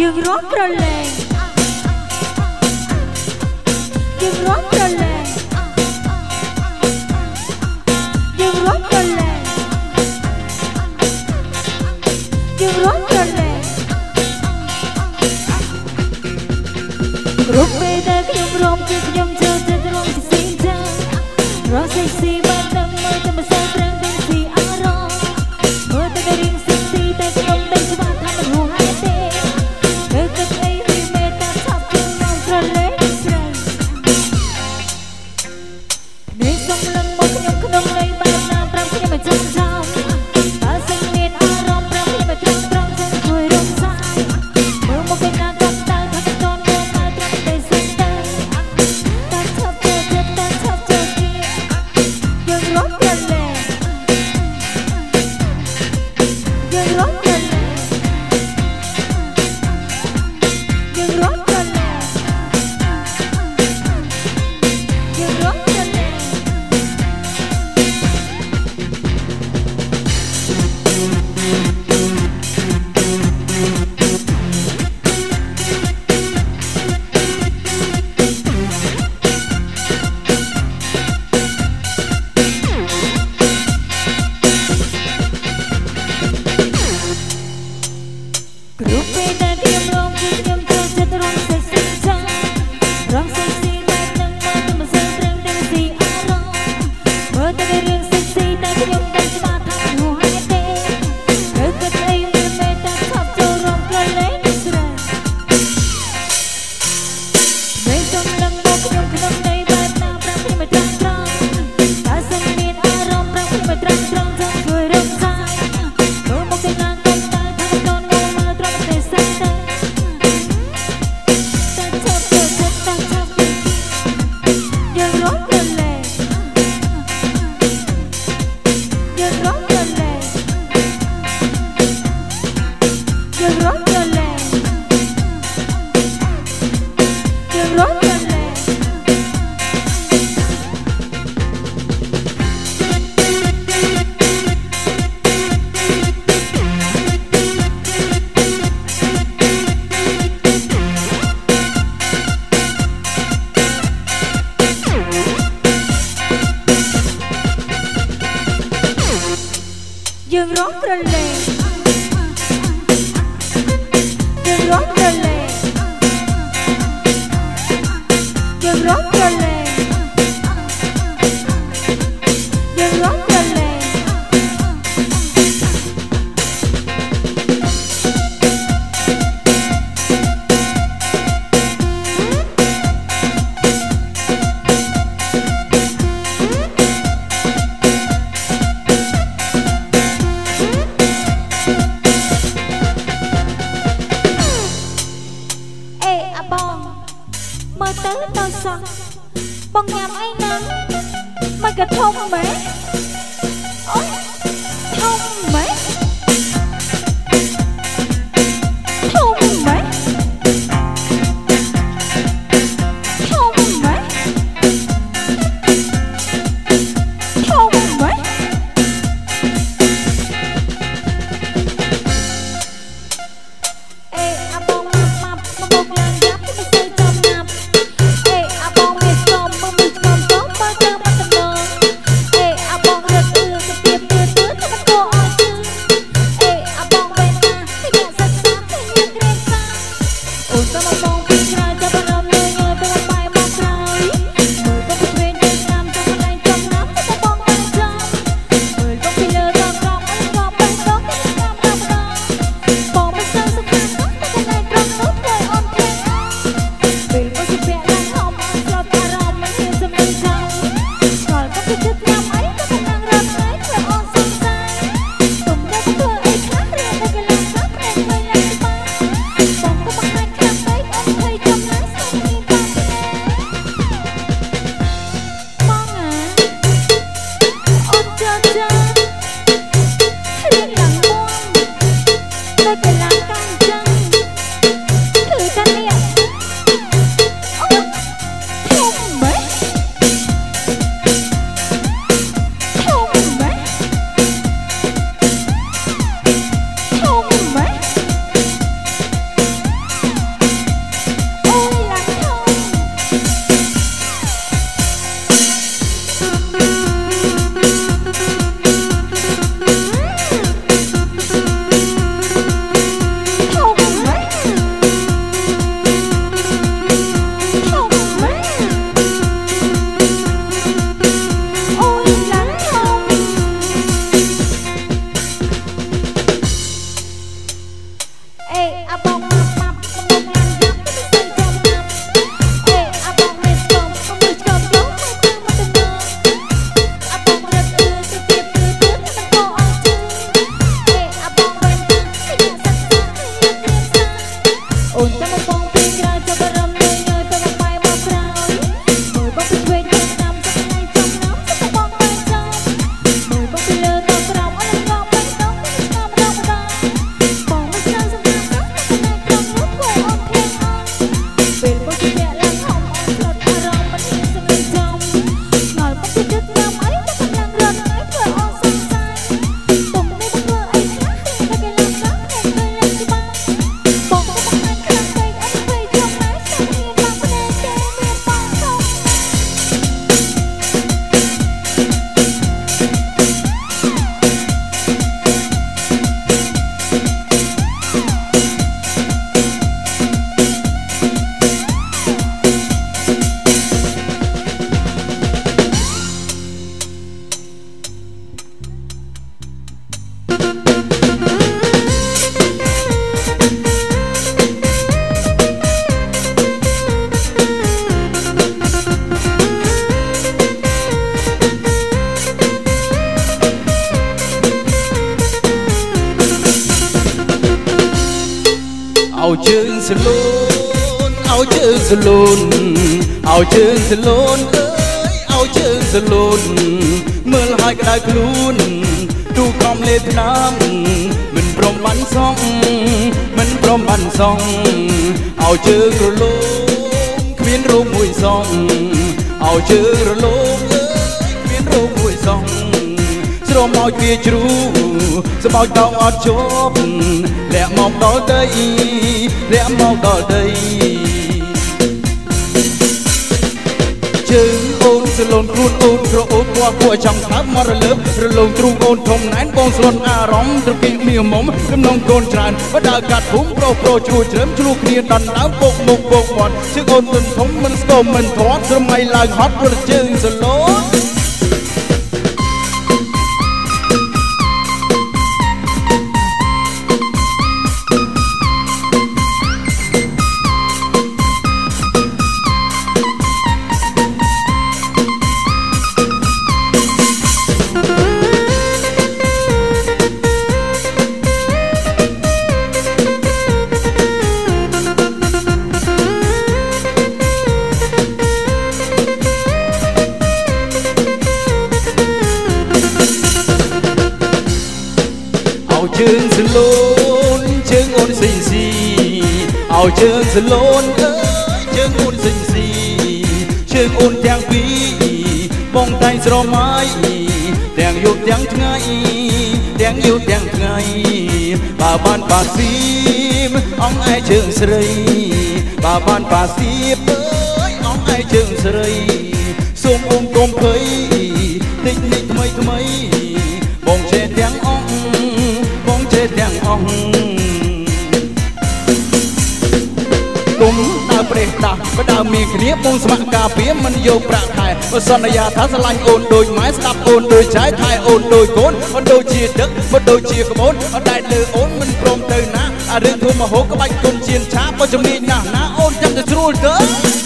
ยืนร้องกระเลงยืนร้องกระเลงยืนร้องกระเลงยืนร้องกระเลงรูปไม่ได้ขยมร้องจะขยมเธอจะร้องจะเสียงดังร้องเซ็กซี่มาตั้งมือจะมาแสดงเป็นสีอารมณ์เมื่อแต่ได้เรียนเซ็กซี่แต่ขยมได้สบายทำมันหัวหายเต้เธอกับไอ้ที่เมตตาชอบยืนร้องกระเลงในสมรรถมองขยมขนมเลยบ้านน้ำรำขยมมาจมจมตาเซ็งเมียนอารมณ์รำขยมมาตรงตรงฉันช่วยร้องใจเมื่อมองไปหน้ากันยังร้องกระเลงยังร้องกระเลงยังร้องกระเลงยังร้องกระเลงบองงามไอ้นั้นมันกระทงไหมโอ๊ยทงไหมทงไหมทงไหมทงไหมเอ๊ะอะบองมาบอกลางยับที่ไม่เคยจำนับเอ๊ะอะบอง สลุนเอาเชิงสลุนเอาเชิงสลุนเอ้ยเอาเชิงสลุนเมื่อหายกระไดกลุนดูกอมเล็ดน้ำมันพรมบันซองมันพรมบันซองเอาเชิงกระลุนเวียนรูมวยซองเอาเชิงกระลุนเวียนรูมวยซองสมเอาเกียจรู้สมเอาเตาอัดจบและมองต่อได้และมองต่อได้จึงโอนสลนครูนโอนกระโอนว่าผัวช่างทับมรลึกระลงตรุงโอนทมนั้นปองสลนอารมณ์ตะกี้เมียหมมกำนองโกนจานว่าดากัดหุ้มโปรชูเฉิมชูเคียดันน้ำปกมุกปกหมดชื่อโอนตุนทมมันสโตมันทอดสมัยลายฮอตประจึงสลนเอาเชิงสลนเอ้ยเชิงอุ่นสิงสีเชิงอุ่นแทงปีมองไต่สระไม้แทงหยุดแทงไงแทงหยุดแทงไงป่าบ้านป่าซีมอ้องไอเชิงสรีป่าบ้านป่าซีมเอ้ยอ้องไอเชิงสรีซุ่มอุ้มกลมเพยติ๊กนิดทำไมมองเชิดแทงอ้องมองเชิดแทงอ้องตุ้มตาเปรตตาประดามีเรียบมุงสมักกาเปียมันโยประทายมาสนยาทัศลัยโอนโดยไม้สตับโอนโดยใช้ไทยโอนโดยโกนมันโดยเชียดดึกมันโดยเชียกระโอนได้เลยโอนมันโปร่งเตยนะเรื่องทุ่มมโหกระบายกุมเชียนช้าพอจะมีหน้าโอนจำจะรู้เด้อ